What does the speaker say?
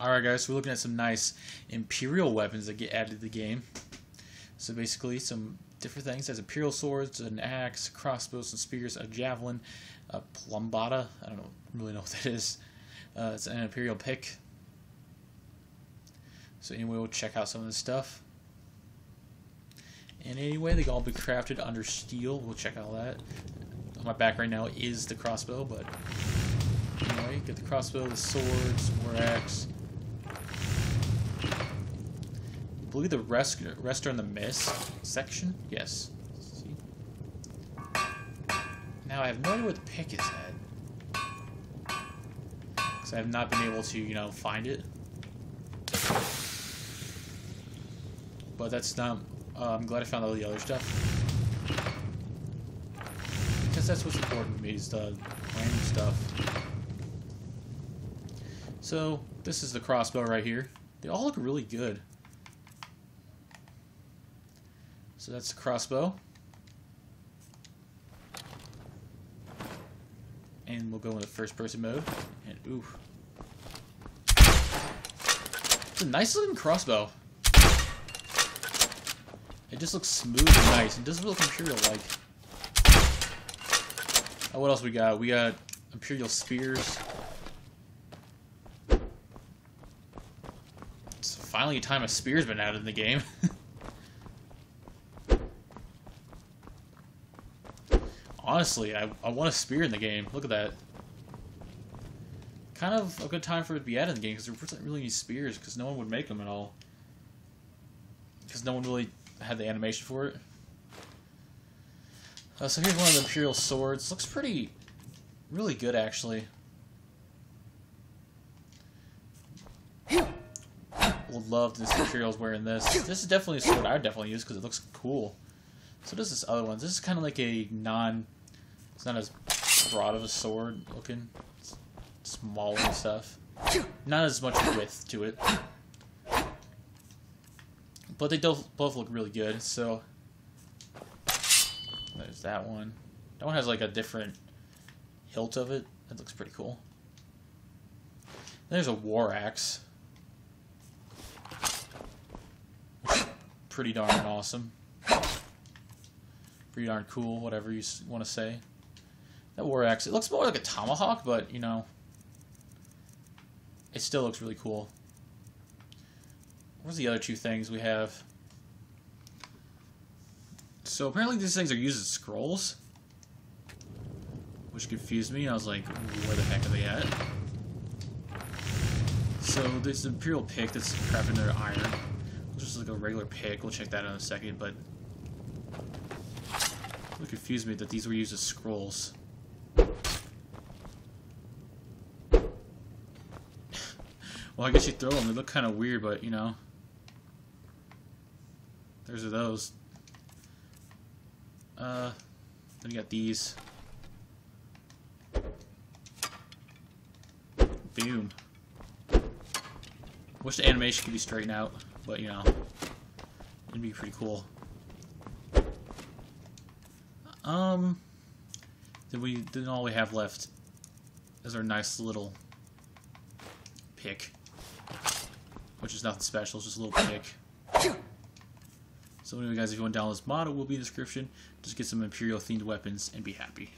Alright guys, so we're looking at some nice Imperial weapons that get added to the game. So basically some different things. There's Imperial swords, an axe, crossbows, some spears, a javelin, a plumbata. I don't really know what that is. It's an Imperial pick. So anyway, we'll check out some of this stuff. And anyway, they can all be crafted under steel. We'll check out that. On my back right now is the crossbow, but anyway, get the crossbow, the swords, war axe. I believe the rest are in the mist section. Yes. See? Now I have no idea what the pick is at, because I have not been able to, you know, find it. But that's not. I'm glad I found all the other stuff, because that's what's important to me, is the random stuff. So this is the crossbow right here. They all look really good. So that's the crossbow. And we'll go into first person mode. And ooh. It's a nice looking crossbow. It just looks smooth and nice. It doesn't look Imperial like. Oh, what else we got? We got Imperial spears. It's finally a time a spear's been added in the game. Honestly, I want a spear in the game. Look at that. Kind of a good time for it to be added in the game, because there wasn't really any spears, because no one would make them at all. Because no one really had the animation for it. So here's one of the Imperial swords. Looks pretty, really good actually. Would love this Imperial's wearing this. This is definitely a sword I would definitely use, because it looks cool. So does this other one. This is kind of like a non... It's not as broad of a sword looking. It's smaller and stuff. Not as much width to it. But they both look really good, so... There's that one. That one has like a different hilt of it. That looks pretty cool. There's a war axe. Pretty darn awesome. Pretty darn cool, whatever you want to say. That war axe, it looks more like a tomahawk, but, you know, it still looks really cool. What's the other two things we have? So apparently these things are used as scrolls, which confused me. I was like, where the heck are they at? So there's an Imperial pick that's crafted under iron, which is like a regular pick. We'll check that out in a second, but it confused me that these were used as scrolls. Well, I guess you throw them. They look kind of weird, but, you know. Those are those. Then you got these. Boom. Wish the animation could be straightened out, but, you know, it'd be pretty cool. Then all we have left is our nice little pick, which is nothing special, it's just a little pick. So anyway guys, if you want to download this model, it will be in the description. Just get some Imperial themed weapons and be happy.